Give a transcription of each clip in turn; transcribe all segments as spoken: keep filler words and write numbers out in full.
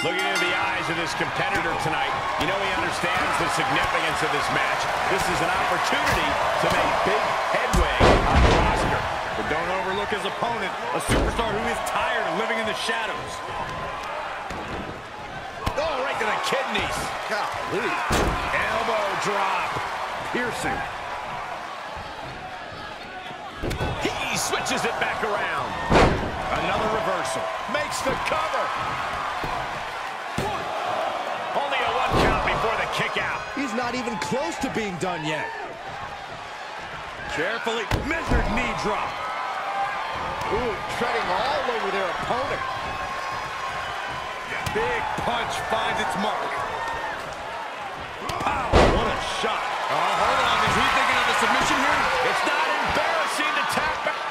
Looking into the eyes of his competitor tonight, you know he understands the significance of this match. This is an opportunity to make big headway on the roster. But don't overlook his opponent, a superstar who is tired of living in the shadows. Oh, right to the kidneys. Golly. Elbow drop. Piercing. He switches it back around. Another reversal. Makes the cover. One. Only a one count before the kick out. He's not even close to being done yet. Carefully measured knee drop. Ooh, treading all over their opponent. Big punch finds its mark. Wow, what a shot. Oh, hold on. Is he thinking of a submission here? It's not embarrassing to tap back.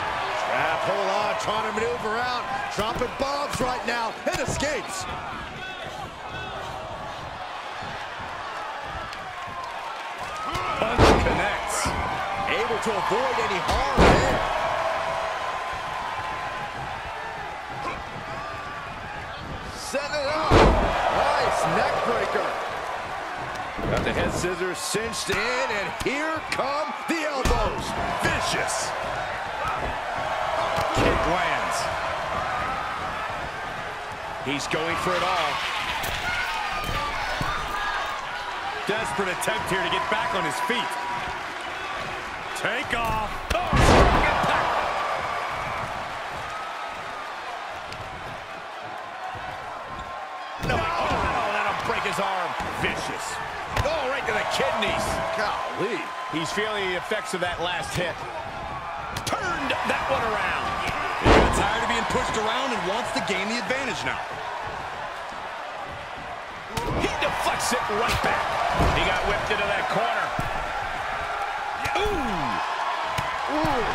Trap, hold on, trying to maneuver out. Dropping bombs right now. It escapes. Punch connects. Able to avoid any harm there. Set it up. Nice neck breaker. Got the head scissors cinched in, and here come the elbows. Vicious. Kick lands. He's going for it all. Desperate attempt here to get back on his feet. Take off. Oh, strong impact. No, oh, oh, that'll break his arm. Vicious. Oh, right to the kidneys. Golly. He's feeling the effects of that last hit. Turned that one around. He got tired of being pushed around and wants to gain the advantage now. He deflects it right back. He got whipped into that corner. Ooh. Ooh.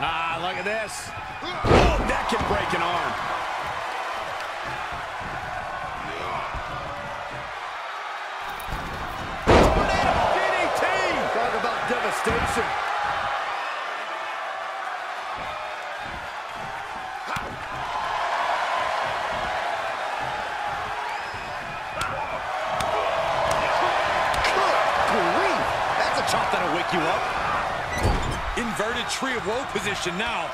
Ah, look at this. Oh, that can break an arm. Devastation. That's a chop that'll wake you up. Inverted tree of woe position now.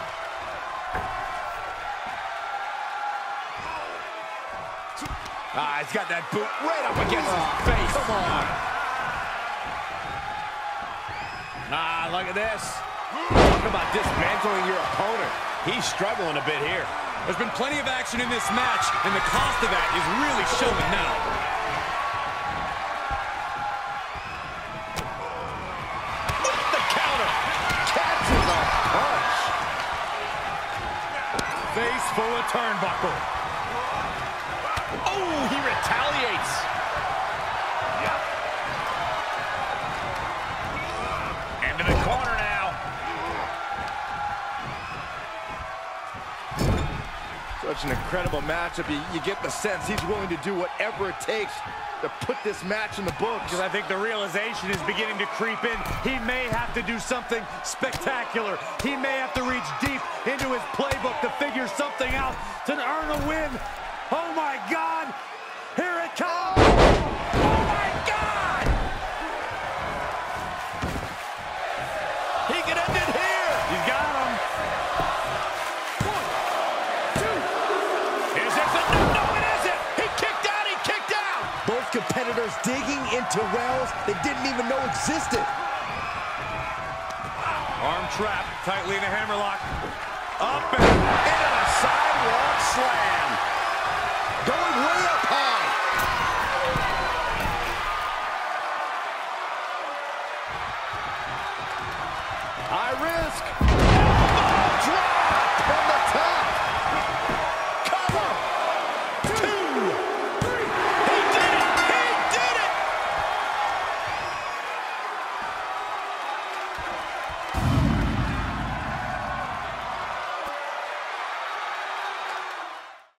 Ah, he's got that boot right up against his face. Come on. Ah, look at this. Talk about dismantling your opponent. He's struggling a bit here. There's been plenty of action in this match, and the cost of that is really showing now. Look at the counter. Catches a punch. Face full of turnbuckle. Oh, he retaliates. Such an incredible matchup. You, you get the sense he's willing to do whatever it takes to put this match in the books. Because I think the realization is beginning to creep in. He may have to do something spectacular. He may have to reach deep into his playbook to figure something out to earn a win. Oh, my God. Here it comes. Oh, my God. He can end it here. He's got him. Competitors digging into wells they didn't even know existed. Arm trap, tightly in a hammerlock. Up and into the